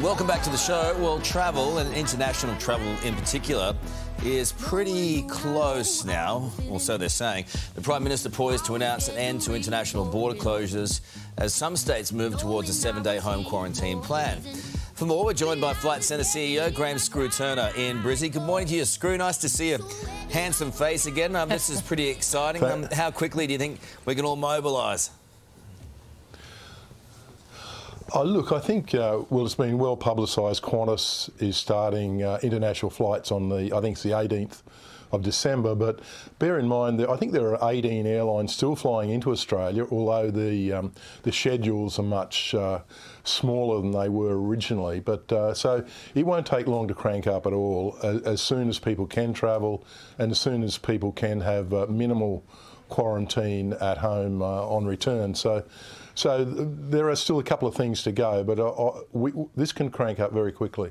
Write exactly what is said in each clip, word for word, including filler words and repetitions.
Welcome back to the show. Well, travel, and international travel in particular, is pretty close now, or so they're saying. The Prime Minister poised to announce an end to international border closures as some states move towards a seven-day home quarantine plan. For more, we're joined by Flight Centre C E O Graham Screw-Turner in Brizzy. Good morning to you, Screw. Nice to see a handsome face again. Um, this is pretty exciting. Um, how quickly do you think we can all mobilise? Oh, look, I think, uh, well, it's been well publicised. Qantas is starting uh, international flights on the, I think it's the eighteenth of December, but bear in mind that I think there are eighteen airlines still flying into Australia, although the um, the schedules are much uh, smaller than they were originally. But uh, so it won't take long to crank up at all. As, as soon as people can travel and as soon as people can have uh, minimal quarantine at home uh, on return. So. So there are still a couple of things to go, but uh, we, this can crank up very quickly.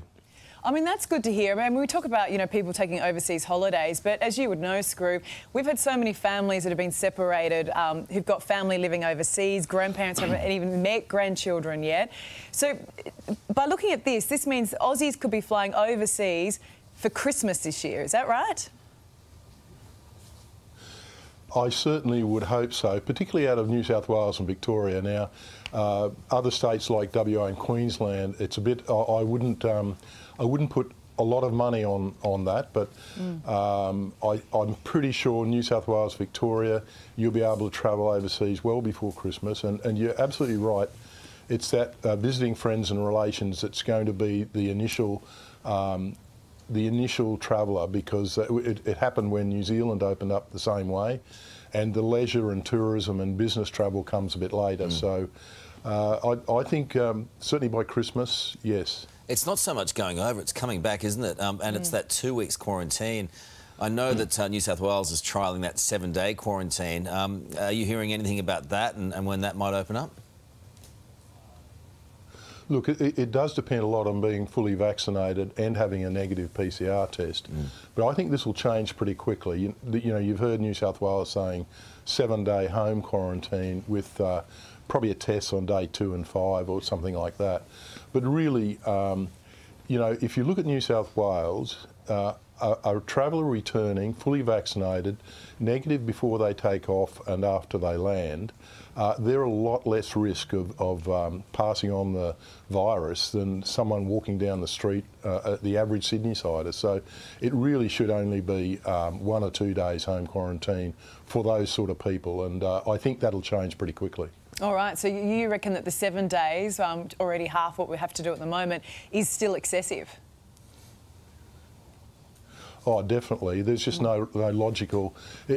I mean, that's good to hear. I mean, we talk about, you know, people taking overseas holidays, but as you would know, Screw, we've had so many families that have been separated, um, who've got family living overseas, grandparents haven't even met grandchildren yet. So by looking at this, this means Aussies could be flying overseas for Christmas this year. Is that right? I certainly would hope so, particularly out of New South Wales and Victoria. Now, uh, other states like W A and Queensland, it's a bit. I, I wouldn't. Um, I wouldn't put a lot of money on on that, but mm. um, I, I'm pretty sure New South Wales, Victoria, you'll be able to travel overseas well before Christmas. And, and you're absolutely right. It's that uh, visiting friends and relations that's going to be the initial. Um, the initial traveller, because it, it happened when New Zealand opened up the same way, and the leisure and tourism and business travel comes a bit later. Mm. So uh, I, I think um, certainly by Christmas, yes. It's not so much going over, it's coming back, isn't it? Um, and mm. it's that two weeks quarantine. I know mm. that uh, New South Wales is trialling that seven-day quarantine. Um, are you hearing anything about that and, and when that might open up? Look, it, it does depend a lot on being fully vaccinated and having a negative P C R test. Mm. But I think this will change pretty quickly. You, you know, you've heard New South Wales saying seven-day home quarantine with uh, probably a test on day two and five or something like that. But really, um, you know, if you look at New South Wales, uh, a, a traveller returning, fully vaccinated, negative before they take off and after they land, Uh, they're a lot less risk of, of um, passing on the virus than someone walking down the street, uh, at the average Sydney-sider. So it really should only be um, one or two days home quarantine for those sort of people, and uh, I think that'll change pretty quickly. All right, so you reckon that the seven days, um, already half what we have to do at the moment, is still excessive? Oh, definitely. There's just no, no logical...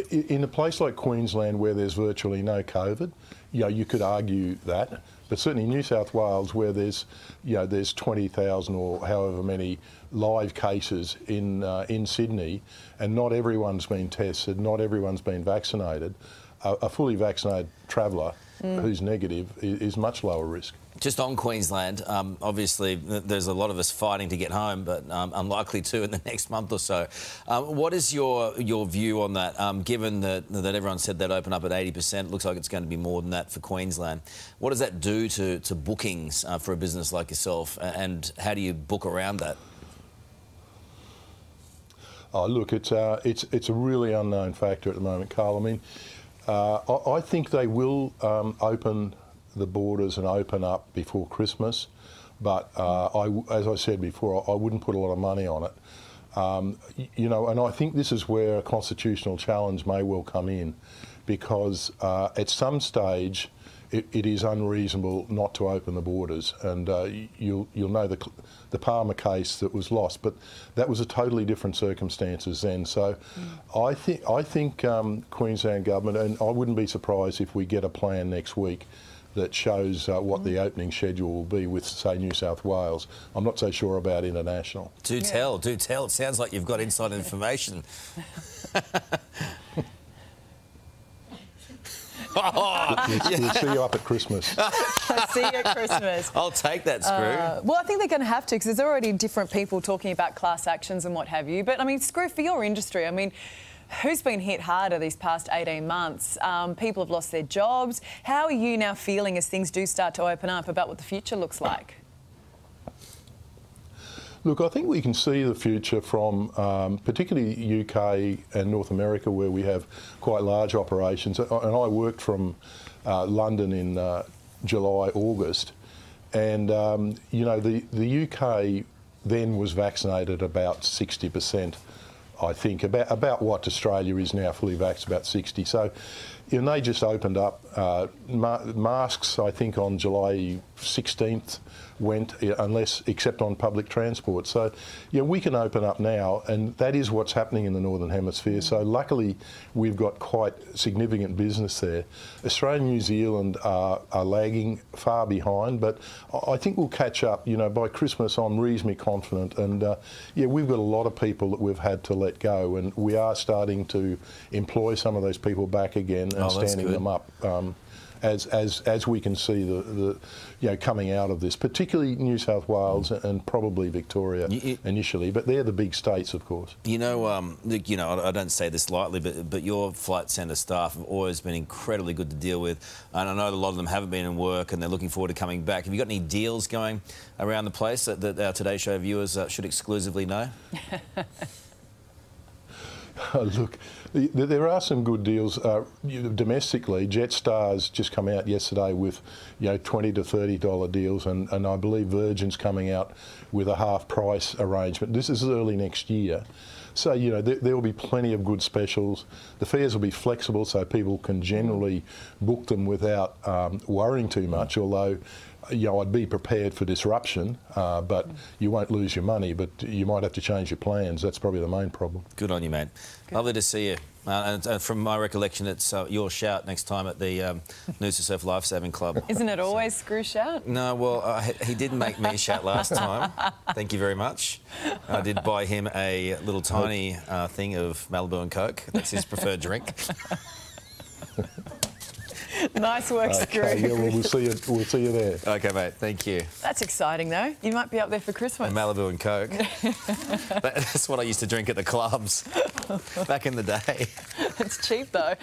In a place like Queensland where there's virtually no COVID, you know, you could argue that. But certainly New South Wales, where there's, you know, there's twenty thousand or however many live cases in, uh, in Sydney, and not everyone's been tested, not everyone's been vaccinated, a, a fully vaccinated traveller mm. who's negative is, is much lower risk. Just on Queensland, um, obviously there's a lot of us fighting to get home, but um, unlikely to in the next month or so. Um, what is your your view on that, um, given that, that everyone said they'd open up at eighty percent, it looks like it's going to be more than that for Queensland. What does that do to, to bookings uh, for a business like yourself, and how do you book around that? Oh, look, it's, uh, it's, it's a really unknown factor at the moment, Carl. I mean, uh, I, I think they will um, open the borders and open up before Christmas, but uh, I, as I said before, I, I wouldn't put a lot of money on it. Um, you know, and I think this is where a constitutional challenge may well come in, because uh, at some stage it, it is unreasonable not to open the borders, and uh, you'll, you'll know the, the Palmer case that was lost, but that was a totally different circumstances then. So mm. I, th I think um, Queensland Government, and I wouldn't be surprised if we get a plan next week that shows uh, what mm. the opening schedule will be with, say, New South Wales. I'm not so sure about international. Do yeah. tell, do tell. It sounds like you've got inside information. Oh. We'll, we'll see you up at Christmas. I'll see you at Christmas. I'll take that, Screw. Uh, well, I think they're going to have to, because there's already different people talking about class actions and what have you. But, I mean, Screw, for your industry, I mean, who's been hit harder these past eighteen months? Um, people have lost their jobs. How are you now feeling as things do start to open up about what the future looks like? Look, I think we can see the future from um, particularly U K and North America, where we have quite large operations. And I worked from uh, London in uh, July, August, and um, you know the the U K then was vaccinated about sixty percent, I think, about about what Australia is now fully vaxxed, about sixty. So, and they just opened up uh, ma masks. I think on July sixteenth went, unless except on public transport. So, yeah, we can open up now, and that is what's happening in the Northern Hemisphere. So, luckily, we've got quite significant business there. Australia and New Zealand are, are lagging far behind, but I think we'll catch up. You know, by Christmas, I'm reasonably confident. And uh, yeah, we've got a lot of people that we've had to let go, and we are starting to employ some of those people back again and oh, standing them up. Um, As, as, as we can see the, the you know, coming out of this, particularly New South Wales mm. and probably Victoria you, it, initially, but they're the big states, of course. You know, um, you know, I don't say this lightly, but, but your Flight Centre staff have always been incredibly good to deal with, and I know a lot of them haven't been in work and they're looking forward to coming back. Have you got any deals going around the place that, that our Today Show viewers uh, should exclusively know? Oh, look, there are some good deals uh, domestically. Jetstar's just come out yesterday with, you know, twenty to thirty dollar deals, and, and I believe Virgin's coming out with a half price arrangement. This is early next year. So, you know, there will be plenty of good specials. The fares will be flexible, so people can generally book them without um, worrying too much, although, you know, I'd be prepared for disruption, uh, but you won't lose your money, but you might have to change your plans. That's probably the main problem. Good on you, mate. Good. Lovely to see you. Uh, and uh, from my recollection, it's uh, your shout next time at the um, Noosa Surf Lifesaving Club. Isn't it always so, Screw shout? No, well, uh, he did make me shout last time. Thank you very much. I did buy him a little tiny uh, thing of Malibu and Coke. That's his preferred drink. Nice work, okay, Screw. Yeah, well, we'll see you. We'll see you there. Okay, mate. Thank you. That's exciting, though. You might be up there for Christmas. And Malibu and Coke. That's what I used to drink at the clubs back in the day. It's cheap, though.